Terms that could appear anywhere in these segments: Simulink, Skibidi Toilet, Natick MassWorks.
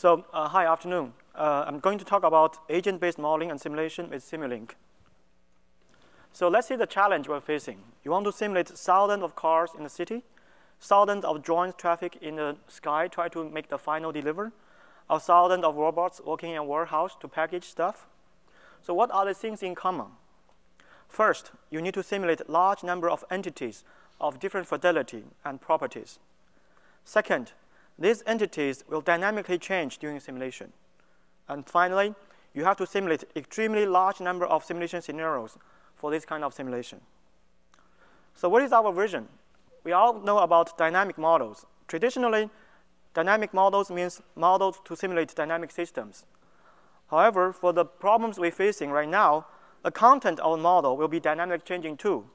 So, hi, afternoon. I'm going to talk about agent-based modeling and simulation with Simulink. So let's see the challenge we're facing. You want to simulate thousands of cars in the city, thousands of drone traffic in the sky, try to make the final deliver, or thousands of robots working in a warehouse to package stuff. So what are the things in common? First, you need to simulate large number of entities of different fidelity and properties. Second, these entities will dynamically change during simulation. And finally, you have to simulate extremely large number of simulation scenarios for this kind of simulation. So what is our vision? We all know about dynamic models. Traditionally, dynamic models means models to simulate dynamic systems. However, for the problems we're facing right now, the content of the model will be dynamically changing too.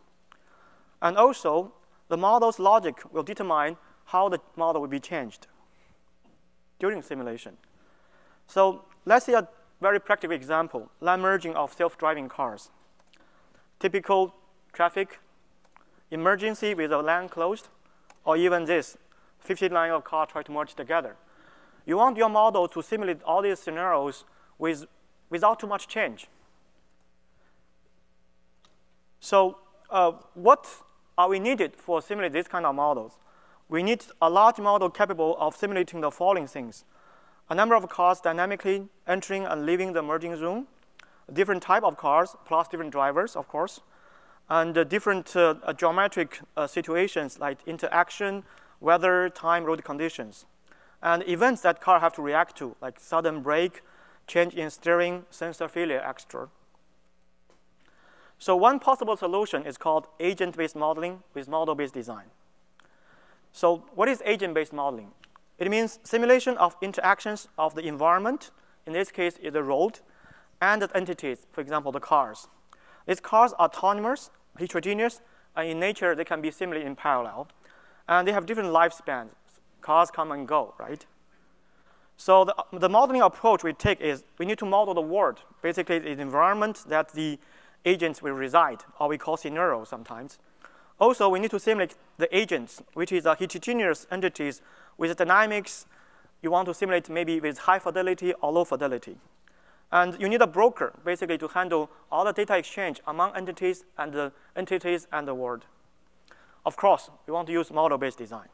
And also, the model's logic will determine how the model will be changed during simulation. So let's see a very practical example, line merging of self-driving cars. Typical traffic, emergency with a lane closed, or even this, 50 lines of cars try to merge together. You want your model to simulate all these scenarios without too much change. So what are we needed for simulate this kind of models? We need a large model capable of simulating the following things. A number of cars dynamically entering and leaving the merging zone, different type of cars, plus different drivers, of course, and different geometric situations like interaction, weather, time, road conditions, and events that car have to react to, like sudden brake, change in steering, sensor failure, etc. So one possible solution is called agent-based modeling with model-based design. So what is agent-based modeling? It means simulation of interactions of the environment, in this case is the road, and the entities, for example, the cars. These cars are autonomous, heterogeneous, and in nature they can be simulated in parallel. And they have different lifespans. Cars come and go, right? So the modeling approach we take is we need to model the world, basically the environment that the agents will reside, or we call scenario sometimes. Also, we need to simulate the agents, which is a heterogeneous entities with dynamics you want to simulate maybe with high fidelity or low fidelity. And you need a broker, basically, to handle all the data exchange among entities and the world. Of course, we want to use model-based design.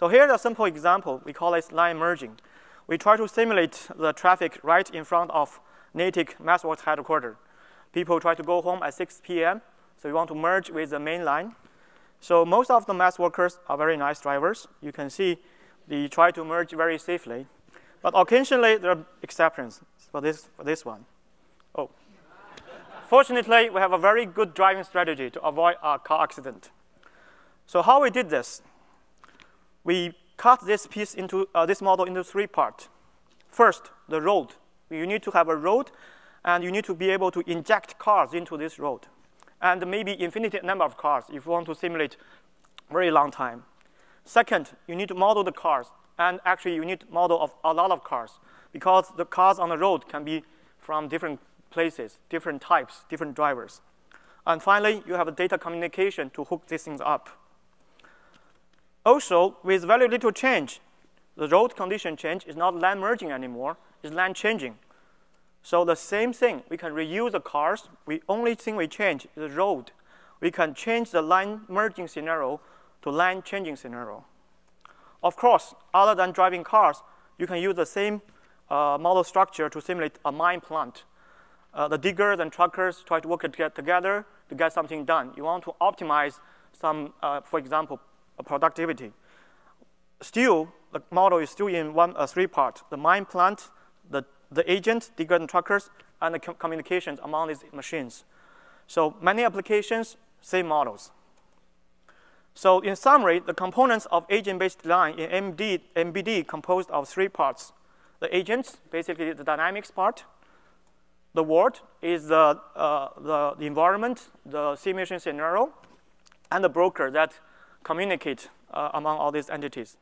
So here's a simple example. We call this line merging. We try to simulate the traffic right in front of Natick MassWorks headquarters. People try to go home at 6 p.m., so we want to merge with the main line. So most of the mass workers are very nice drivers. You can see they try to merge very safely. But occasionally, there are exceptions for this one. Oh. Fortunately, we have a very good driving strategy to avoid a car accident. So how we did this? We cut this piece into this model into three parts. First, the road. You need to have a road, and you need to be able to inject cars into this road, and maybe infinite number of cars if you want to simulate very long time. Second, you need to model the cars. And actually, you need model of a lot of cars, because the cars on the road can be from different places, different types, different drivers. And finally, you have a data communication to hook these things up. Also, with very little change, the road condition change is not lane merging anymore, it's lane changing. So the same thing, we can reuse the cars. The only thing we change is the road. We can change the lane merging scenario to lane changing scenario. Of course, other than driving cars, you can use the same model structure to simulate a mine plant. The diggers and truckers try to work together to get something done. You want to optimize some, for example, productivity. Still, the model is still in three parts: the mine plant, the agent, diggers and truckers, and the communications among these machines. So many applications, same models. So in summary, the components of agent-based design in MBD composed of three parts. The agents, basically the dynamics part. The world is the environment, the simulation scenario, and the broker that communicate among all these entities.